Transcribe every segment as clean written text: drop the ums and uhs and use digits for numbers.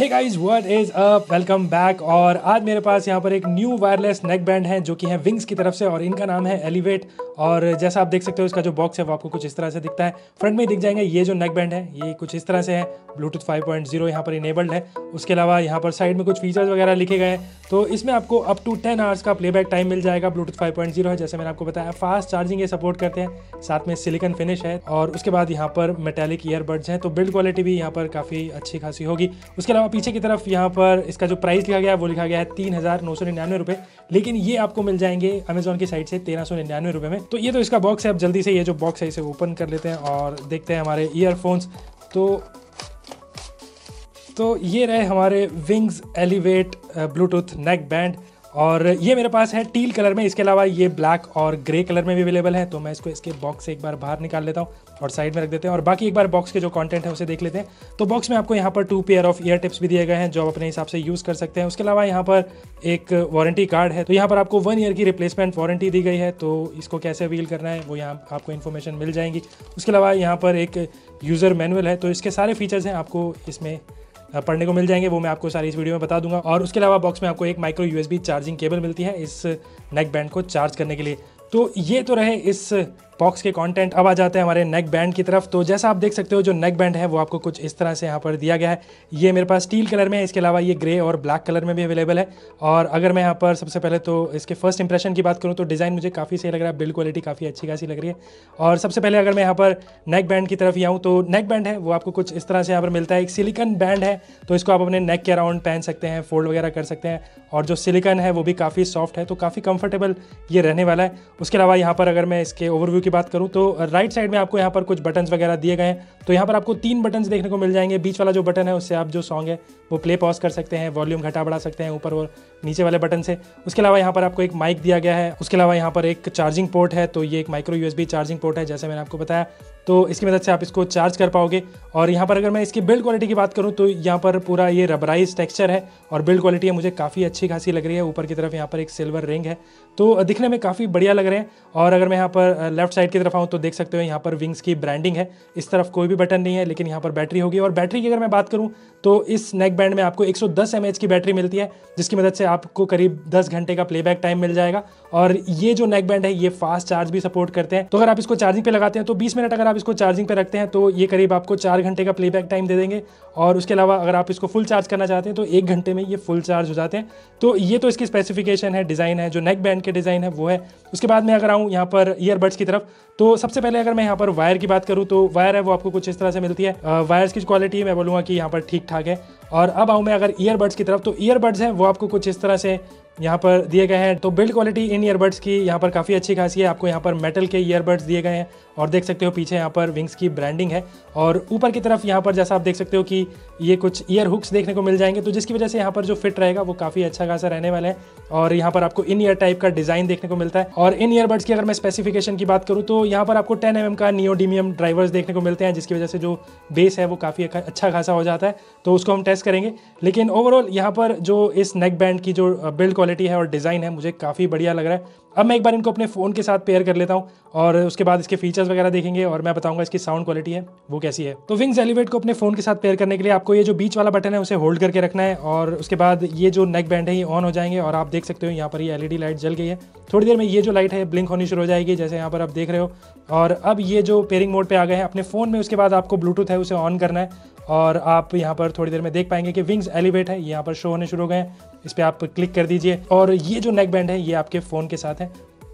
Hey guys what is up, welcome back. और आज मेरे पास यहाँ पर एक न्यू वायरलेस नेक बैंड है जो कि है विंग्स की तरफ से और इनका नाम है एलिवेट। और जैसा आप देख सकते हो इसका जो बॉक्स है वो आपको कुछ इस तरह से दिखता है। फ्रंट में दिख जाएंगे ये जो नेक बैंड है ये कुछ इस तरह से है। ब्लूटूथ 5.0 यहाँ पर इनेबल्ड है। उसके अलावा यहाँ पर साइड में कुछ फीचर्स वगैरह लिखे गए हैं। तो इसमें आपको अप टू 10 आवर्स का प्लेबैक टाइम मिल जाएगा। ब्लूटूथ 5.0 है, जैसे मैंने आपको बताया। फास्ट चार्जिंग ये सपोर्ट करते हैं, साथ में सिलिकॉन फिनिश है और उसके बाद यहाँ पर मेटेलिक ईयरबड्स हैं। तो बिल्ड क्वालिटी भी यहाँ पर काफ़ी अच्छी खासी होगी। उसके अलावा पीछे की तरफ यहाँ पर इसका जो प्राइस लिखा गया है वो लिखा गया है 3,999 रुपये, लेकिन ये आपको मिल जाएंगे अमेजॉन की साइट से 1,399 रुपये में। तो ये तो इसका बॉक्स है। अब जल्दी से ये जो बॉक्स है इसे ओपन कर लेते हैं और देखते हैं हमारे ईयरफोन्स। तो ये रहे हमारे Wings Elevate Bluetooth neckband और ये मेरे पास है टील कलर में। इसके अलावा ये ब्लैक और ग्रे कलर में भी अवेलेबल है। तो मैं इसको इसके बॉक्स से एक बार बाहर निकाल लेता हूँ और साइड में रख देते हैं और बाकी एक बार बॉक्स के जो कंटेंट है उसे देख लेते हैं। तो बॉक्स में आपको यहाँ पर 2 पेयर ऑफ ईयर टिप्स भी दिए गए हैं जो आप अपने हिसाब से यूज़ कर सकते हैं। उसके अलावा यहाँ पर एक वारंटी कार्ड है। तो यहाँ पर आपको 1 ईयर की रिप्लेसमेंट वारंटी दी गई है। तो इसको कैसे अवेल करना है वो यहाँ आपको इन्फॉर्मेशन मिल जाएगी। उसके अलावा यहाँ पर एक यूज़र मैनुअल है। तो इसके सारे फीचर्स हैं, आपको इसमें पढ़ने को मिल जाएंगे। वो मैं आपको सारी इस वीडियो में बता दूंगा। और उसके अलावा बॉक्स में आपको एक माइक्रो USB चार्जिंग केबल मिलती है इस नेक बैंड को चार्ज करने के लिए। तो ये तो रहे इस बॉक्स के कंटेंट। अब आ जाते हैं हमारे नेक बैंड की तरफ। तो जैसा आप देख सकते हो जो नेक बैंड है वो आपको कुछ इस तरह से यहाँ पर दिया गया है। ये मेरे पास स्टील कलर में है। इसके अलावा ये ग्रे और ब्लैक कलर में भी अवेलेबल है। और अगर मैं यहाँ पर सबसे पहले तो इसके फर्स्ट इंप्रेशन की बात करूँ तो डिज़ाइन मुझे काफ़ी सही लग रहा है। बिल्ड क्वालिटी काफ़ी अच्छी खासी लग रही है। और सबसे पहले अगर मैं यहाँ पर नेक बैंड की तरफ ही आऊँ तो नेक बैंड है वो आपको कुछ इस तरह से यहाँ पर मिलता है। एक सिलिकॉन बैंड है, तो इसको आप अपने नेक के अराउंड पहन सकते हैं, फोल्ड वगैरह कर सकते हैं। और जो सिलिकॉन है वो भी काफ़ी सॉफ्ट है, तो काफ़ी कंफर्टेबल ये रहने वाला है। उसके अलावा यहाँ पर अगर मैं इसके ओवरव्यू बात करूं तो राइट साइड में आपको यहां पर कुछ बटन्स वगैरह दिए गए हैं। तो यहां पर आपको 3 बटन्स देखने को मिल जाएंगे। बीच वाला जो बटन है उससे आप जो सॉन्ग है वो प्ले पॉज कर सकते हैं, वॉल्यूम घटा बढ़ा सकते हैं ऊपर और नीचे वाले बटन से। उसके अलावा यहाँ पर आपको एक माइक दिया गया है। उसके अलावा यहाँ पर एक चार्जिंग पोर्ट है। तो ये एक माइक्रो USB चार्जिंग पोर्ट है, जैसे मैंने आपको बताया। तो इसकी मदद से आप इसको चार्ज कर पाओगे। और यहाँ पर अगर मैं इसकी बिल्ड क्वालिटी की बात करूँ तो यहाँ पर पूरा ये रबराइज टेक्सचर है और बिल्ड क्वालिटी मुझे काफ़ी अच्छी खासी लग रही है। ऊपर की तरफ यहाँ पर एक सिल्वर रिंग है, तो दिखने में काफ़ी बढ़िया लग रहे हैं। और अगर मैं यहाँ पर लेफ्ट साइड की तरफ आऊँ तो देख सकते हो यहाँ पर विंग्स की ब्रांडिंग है। इस तरफ कोई भी बटन नहीं है, लेकिन यहाँ पर बैटरी होगी। और बैटरी की अगर मैं बात करूँ तो इस नेक बैंड में आपको 110 mAh की बैटरी मिलती है, जिसकी मदद से आपको करीब 10 घंटे का प्लेबैक टाइम मिल जाएगा। और ये जो नेक बैंड है ये फास्ट चार्ज भी सपोर्ट करते हैं। तो अगर आप इसको चार्जिंग पे लगाते हैं तो 20 मिनट अगर आप इसको चार्जिंग पे रखते हैं तो ये करीब आपको 4 घंटे का प्लेबैक टाइम दे देंगे। और उसके अलावा अगर आप इसको फुल चार्ज करना चाहते हैं तो 1 घंटे में ये फुल चार्ज हो जाते हैं। तो ये तो इसकी स्पेसिफिकेशन है, डिज़ाइन है, जो नेक बैंड के डिज़ाइन है वो है। उसके बाद मैं अगर आऊँ यहाँ पर ईयरबड्स की तरफ तो सबसे पहले अगर मैं यहाँ पर वायर की बात करूँ तो वायर है वो आपको कुछ इस तरह से मिलती है। वायर्स की क्वालिटी मैं बोलूँगा कि यहाँ पर ठीक ठाक है। और अब आऊँ मैं अगर ईयरबड्स की तरफ तो ईयरबड्स हैं वो आपको कुछ इस तरह से यहाँ पर दिए गए हैं। तो बिल्ड क्वालिटी इन ईयरबड्स की यहाँ पर काफ़ी अच्छी खासी है। आपको यहाँ पर मेटल के ईयरबड्स दिए गए हैं और देख सकते हो पीछे यहाँ पर विंग्स की ब्रांडिंग है। और ऊपर की तरफ यहाँ पर जैसा आप देख सकते हो कि ये कुछ ईयर हुक्स देखने को मिल जाएंगे, तो जिसकी वजह से यहाँ पर जो फिट रहेगा वो काफ़ी अच्छा खासा रहने वाला है। और यहाँ पर आपको इन ईयर टाइप का डिज़ाइन देखने को मिलता है। और इन ईयरबड्स की अगर मैं स्पेसिफिकेशन की बात करूँ तो यहाँ पर आपको 10 mm का नियोडीमियम ड्राइवर्स देखने को मिलते हैं, जिसकी वजह से जो बेस है वो काफ़ी अच्छा खासा हो जाता है। तो उसको हम टेस्ट करेंगे। लेकिन ओवरऑल यहाँ पर जो इस नेक बैंड की जो बिल्ड क्वालिटी है और डिज़ाइन है मुझे काफ़ी बढ़िया लग रहा है। अब मैं एक बार इनको अपने फ़ोन के साथ पेयर कर लेता हूं और उसके बाद इसके फीचर्स वगैरह देखेंगे और मैं बताऊंगा इसकी साउंड क्वालिटी है वो कैसी है। तो विंग्स एलिवेट को अपने फ़ोन के साथ पेयर करने के लिए आपको ये जो बीच वाला बटन है उसे होल्ड करके रखना है और उसके बाद ये जो नेक बैंड है ये ऑन हो जाएंगे। और आप देख सकते हो यहाँ पर ये LED लाइट जल गई है। थोड़ी देर में ये जो लाइट है ब्लिंक होनी शुरू हो जाएगी, जैसे यहाँ पर आप देख रहे हो। और अब ये जो पेयरिंग मोड पर आ गए हैं अपने फ़ोन में। उसके बाद आपको ब्लूटूथ है उसे ऑन करना है और आप यहाँ पर थोड़ी देर में देख पाएंगे कि विंग्स एलिवेट है यहाँ पर शो होने शुरू हो गए हैं। इस पर आप क्लिक कर दीजिए और ये जो नेक बैंड है ये आपके फ़ोन के साथ है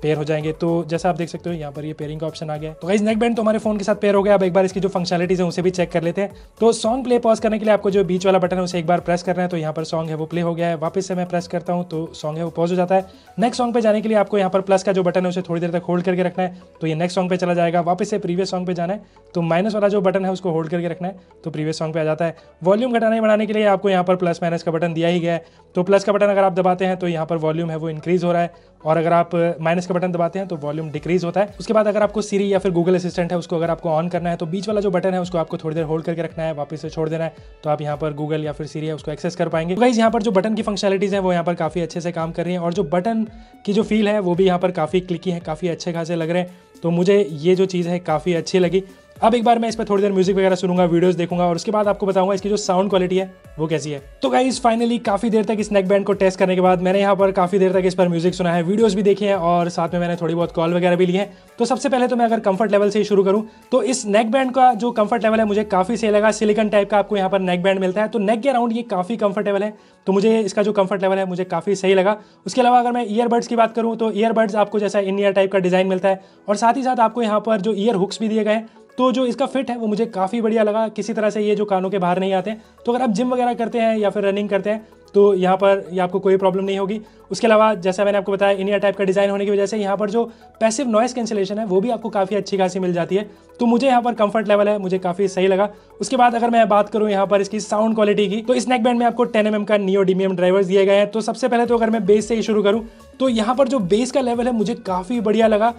पेयर हो जाएंगे। तो जैसा आप देख सकते हो यहाँ पर ये पेयरिंग का ऑप्शन आ गया है। तो गाइस नेक बैंड तो हमारे फोन के साथ पेयर हो गया। अब एक बार इसकी जो फंक्शनलिटीज़ है उसे भी चेक कर लेते हैं। तो सॉन्ग प्ले पॉज करने के लिए आपको जो बीच वाला बटन है उसे एक बार प्रेस करना है। तो यहाँ पर सॉन्ग है वो प्ले हो गया है। वापस से मैं प्रेस करता हूँ तो सॉन्ग है वो पॉज हो जाता है। नेक्स्ट सॉन्ग पर जाने के लिए आपको यहाँ पर प्लस का जो बटन है उसे थोड़ी देर तक होल्ड करके रखना है, तो ये नेक्स्ट सॉन्ग पर चला जाएगा। वापस से प्रीवियस सॉन्ग पर जाना है तो माइनस वाला जो बटन है उसको होल्ड करके रखना है, तो प्रीवियस सॉन्ग पर आ जाता है। वॉल्यूम घटाने बढ़ाने के लिए आपको यहाँ पर प्लस माइनस का बटन दिया ही गया है। तो प्लस का बटन अगर आप दबाते हैं तो यहाँ पर वॉल्यूम है वो इंक्रीज़ हो रहा है और अगर आप माइनस का बटन दबाते हैं तो वॉल्यूम डिक्रीज होता है। उसके बाद अगर आपको सीरी या फिर गूगल असिस्टेंट है उसको अगर आपको ऑन करना है तो बीच वाला जो बटन है उसको आपको थोड़ी देर होल्ड करके रखना है, वापस से छोड़ देना है, तो आप यहाँ पर गूगल या फिर सीरी है उसको एक्सेस कर पाएंगे। तो गाइस यहाँ पर जो बटन की फंक्शनलिटीज़ है वो यहाँ पर काफ़ी अच्छे से काम कर रही है और जो बटन की जो फील है वो भी यहाँ पर काफ़ी क्लिकी है, काफ़ी अच्छे खासे लग रहे हैं। तो मुझे ये जो चीज़ है काफ़ी अच्छी लगी। अब एक बार मैं इस पर थोड़ी देर म्यूजिक वगैरह सुनूंगा, वीडियोस देखूंगा और उसके बाद आपको बताऊंगा इसकी जो साउंड क्वालिटी है वो कैसी है। तो गाइस फाइनली काफी देर तक इस नेक बैंड को टेस्ट करने के बाद मैंने यहाँ पर काफी देर तक इस पर म्यूजिक सुना है, वीडियोस भी देखे हैं और साथ में मैंने थोड़ी बहुत कॉल वगैरह भी ली है। तो सबसे पहले तो मैं अगर कंफर्ट लेवल से शुरू करूँ तो इस नेक बैंड का जो कंफर्ट लेवल है मुझे काफी सही लगा। सिलिकॉन टाइप का आपको यहाँ पर नेक बैंड मिलता है तो नेक के अराउंड ये काफी कंफर्टेबल है, तो मुझे इसका जो कंफर्ट लेवल है मुझे काफी सही लगा। उसके अलावा अगर मैं ईयरबड्स की बात करूँ तो ईयरबड्स आपको जैसा इन ईयर टाइप का डिजाइन मिलता है और साथ ही साथ आपको यहाँ पर जो ईयर हुक्स भी दिए गए हैं, तो जो इसका फिट है वो मुझे काफ़ी बढ़िया लगा। किसी तरह से ये जो कानों के बाहर नहीं आते, तो अगर आप जिम वगैरह करते हैं या फिर रनिंग करते हैं तो यहाँ पर ये आपको कोई प्रॉब्लम नहीं होगी। उसके अलावा जैसा मैंने आपको बताया इन ईयर टाइप का डिज़ाइन होने की वजह से यहाँ पर जो पैसिव नॉइस कैंसिलेशन है वो भी आपको काफ़ी अच्छी खासी मिल जाती है, तो मुझे यहाँ पर कंफर्ट लेवल है मुझे काफ़ी सही लगा। उसके बाद अगर मैं बात करूँ यहाँ पर इसकी साउंड क्वालिटी की, तो इस नेक बैंड में आपको 10 mm का नियोडीमियम ड्राइवर्स दिए गए हैं। तो सबसे पहले तो अगर मैं बेस से ही शुरू करूँ तो यहाँ पर जो बेस का लेवल है मुझे काफ़ी बढ़िया लगा।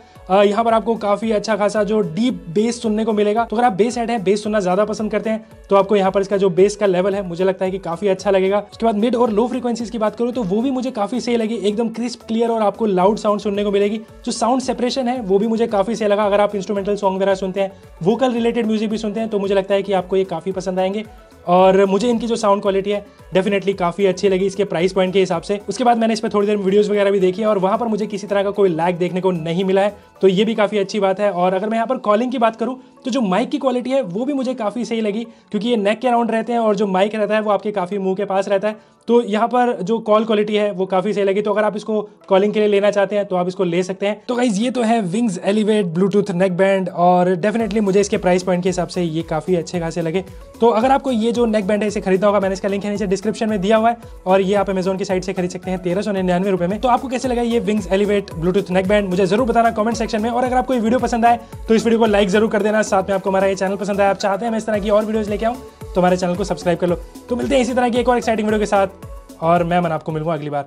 यहाँ पर आपको काफ़ी अच्छा खासा जो डीप बेस सुनने को मिलेगा, तो अगर आप बेस हेड हैं, बेस सुनना ज़्यादा पसंद करते हैं तो आपको यहाँ पर इसका जो बेस का लेवल है मुझे लगता है कि काफ़ी अच्छा लगेगा। उसके बाद मिड और लो फ्रीक्वेंसीज की बात करूँ तो वो भी मुझे काफ़ी सही लगी, एकदम क्रिस्प क्लियर और आपको लाउड साउंड सुनने को मिलेगी। जो साउंड सेपरेशन है वो भी मुझे काफ़ी सही लगा। अगर आप इंस्ट्रूमेंटल सॉन्ग वगैरह सुनते हैं, वोकल रिलेटेड म्यूजिक भी सुनते हैं तो मुझे लगता है कि आपको ये काफ़ी पसंद आएंगे और मुझे इनकी जो साउंड क्वालिटी है डेफिनेटली काफ़ी अच्छी लगी इसके प्राइस पॉइंट के हिसाब से। उसके बाद मैंने इस पर थोड़ी देर वीडियोस वगैरह भी देखी है और वहाँ पर मुझे किसी तरह का कोई लैग देखने को नहीं मिला है, तो ये भी काफ़ी अच्छी बात है। और अगर मैं यहाँ पर कॉलिंग की बात करूँ तो जो माइक की क्वालिटी है वो भी मुझे काफ़ी सही लगी, क्योंकि ये नेक के अराउंड रहते हैं और जो माइक रहता है वो आपके काफ़ी मुँह के पास रहता है, तो यहाँ पर जो कॉल क्वालिटी है वो काफ़ी सही लगी। तो अगर आप इसको कॉलिंग के लिए लेना चाहते हैं तो आप इसको ले सकते हैं। तो गाइस ये तो है Wings Elevate Bluetooth neckband और डेफिनेटली मुझे इसके प्राइस पॉइंट के हिसाब से ये काफ़ी अच्छे खासे लगे। तो अगर आपको ये जो नेक बैंड है इसे खरीदना होगा, मैंने इसका लिंक है नीचे डिस्क्रिप्शन में दिया हुआ है और ये आप अमेजन की साइट से खरीद सकते हैं 1399 रुपये में। तो आपको कैसे लगा ये Wings Elevate Bluetooth neckband मुझे जरूर बताना कमेंट सेक्शन में, और अगर आपको ये वीडियो पसंद आए तो इस वीडियो को लाइक जरूर कर देना। साथ में आपको हमारा ये चैनल पसंद आया, आप चाहते हैं मैं इस तरह की और वीडियोज़ लेके आऊँ तो हमारे चैनल को सब्सक्राइब कर लो। तो मिलते हैं इसी तरह की एक और एक्साइटिंग वीडियो के साथ और मैं आपको मिलूंगा अगली बार।